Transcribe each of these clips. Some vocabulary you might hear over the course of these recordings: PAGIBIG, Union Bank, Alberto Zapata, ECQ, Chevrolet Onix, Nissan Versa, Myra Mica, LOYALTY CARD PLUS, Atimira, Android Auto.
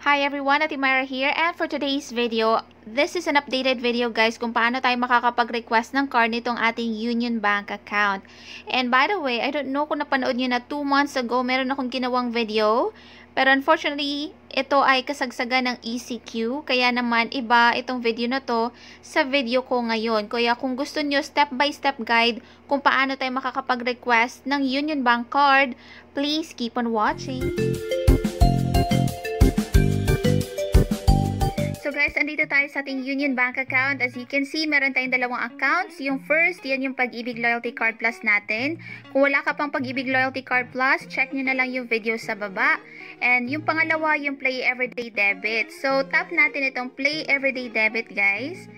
Hi everyone, Atimira here, and for today's video, this is an updated video guys kung paano tayo makakapag-request ng card nitong ating Union Bank account. And by the way, I don't know kung napanood nyo na 2 months ago, meron akong ginawang video. Pero unfortunately, ito ay kasagsagan ng ECQ. Kaya naman iba itong video na to sa video ko ngayon. Kaya kung gusto nyo step by step guide kung paano tayo makakapag-request ng Union Bank card, please keep on watching. So guys, andito tayo sa ating Union Bank account. As you can see, meron tayong dalawang accounts. Yung first, yan yung PAGIBIG Loyalty Card Plus natin. Kung wala ka pang PAGIBIG Loyalty Card Plus, check nyo na lang yung video sa baba. And yung pangalawa, yung Play Everyday Debit. So tap natin itong Play Everyday Debit guys.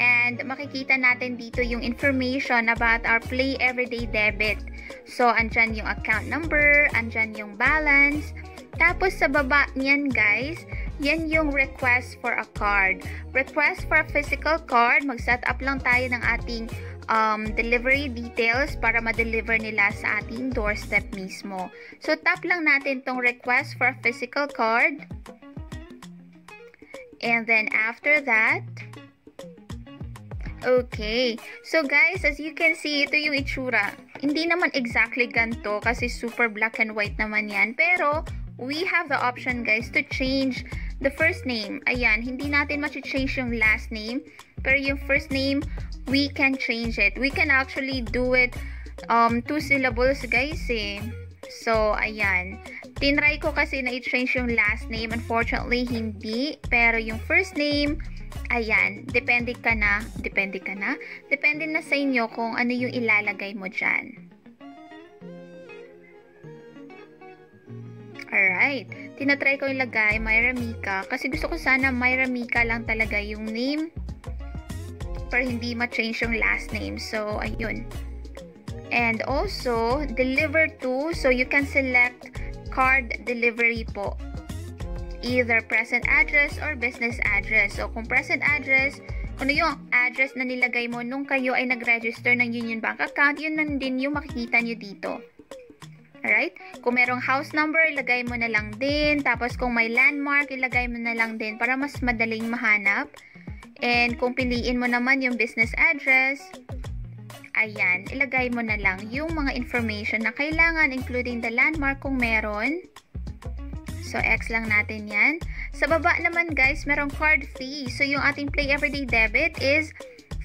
And makikita natin dito yung information about our Play Everyday Debit. So andyan yung account number, andyan yung balance. Tapos sa baba niyan guys, yan yung request for a card. Request for a physical card, mag-set up lang tayo ng ating delivery details para ma-deliver nila sa ating doorstep mismo. So, tap lang natin tong request for a physical card. And then after that, okay. So guys, as you can see, ito yung itsura. Hindi naman exactly ganito kasi super black and white naman yan. Pero, we have the option guys to change the first name. Ayan, hindi natin ma-change yung last name, pero yung first name, we can change it. We can actually do it 2 syllables guys eh. So, ayan. Tinry ko kasi na i-change yung last name. Unfortunately, hindi. Pero yung first name, ayan. Depende ka na. Depende na sa inyo kung ano yung ilalagay mo dyan. Alright, tinatry ko ilagay Myra Mica kasi gusto ko sana Myra Mica lang talaga yung name para hindi ma-change yung last name. So, ayun. And also, deliver to, so you can select card delivery po. Either present address or business address. So, kung present address, kung yung address na nilagay mo nung kayo ay nag-register ng Union Bank account, yun lang din yung makikita nyo dito. Alright? Kung merong house number, ilagay mo na lang din. Tapos kung may landmark, ilagay mo na lang din para mas madaling mahanap. And kung piliin mo naman yung business address, ayan, ilagay mo na lang yung mga information na kailangan including the landmark kung meron. So, X lang natin yan. Sa baba naman guys, merong card fee. So, yung ating Play Everyday Debit is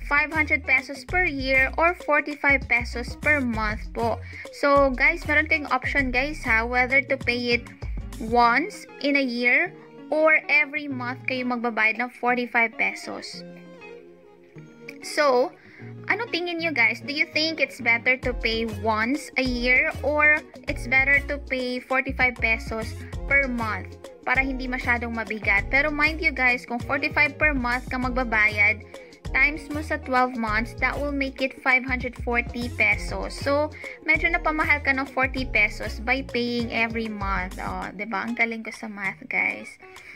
500 pesos per year or 45 pesos per month po. So guys, meron kayong option guys ha, whether to pay it once in a year or every month kayo magbabayad ng 45 pesos. So, ano tingin nyo guys? Do you think it's better to pay once a year or it's better to pay 45 pesos per month para hindi masyadong mabigat? Pero mind you guys, kung 45 per month ka magbabayad, times mo sa 12 months, that will make it 540 pesos. So, medyo napamahal ka ng 40 pesos by paying every month. Oh, diba? Ang galing ko sa math, guys.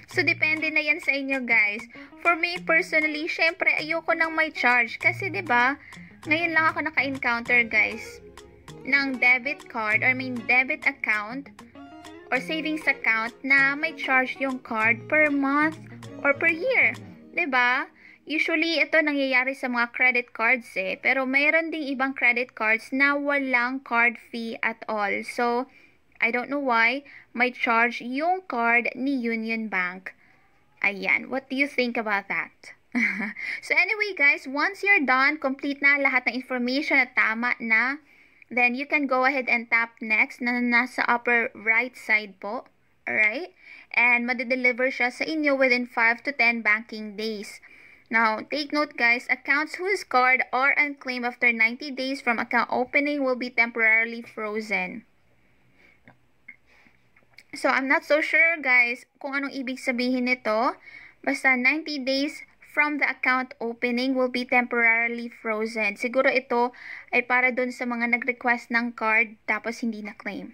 So, depende na yan sa inyo, guys. For me, personally, syempre, ayoko nang may charge. Kasi, diba, ngayon lang ako naka-encounter, guys, ng debit card, or I mean, debit account, or savings account, na may charge yung card per month or per year. Diba? Usually, ito nangyayari sa mga credit cards eh. Pero mayroon ding ibang credit cards na walang card fee at all. So, I don't know why may charge yung card ni Union Bank. Ayan, what do you think about that? So anyway guys, once you're done, complete na lahat ng information at tama na, then you can go ahead and tap next na nasa upper right side po. Alright? And madideliver siya sa inyo within 5 to 10 banking days. Now, take note guys, accounts whose card are unclaimed after 90 days from account opening will be temporarily frozen. So, I'm not so sure guys kung anong ibig sabihin nito. Basta 90 days from the account opening will be temporarily frozen. Siguro ito ay para dun sa mga nag-request ng card tapos hindi na-claim.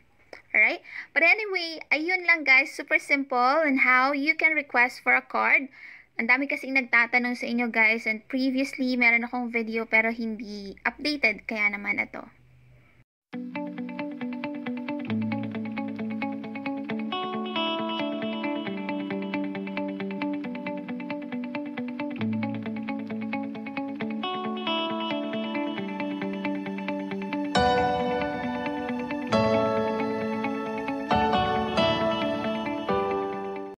Alright? But anyway, ayun lang guys, super simple on how you can request for a card. Ang dami kasing nagtatanong sa inyo guys, and previously meron akong video pero hindi updated, kaya naman ito.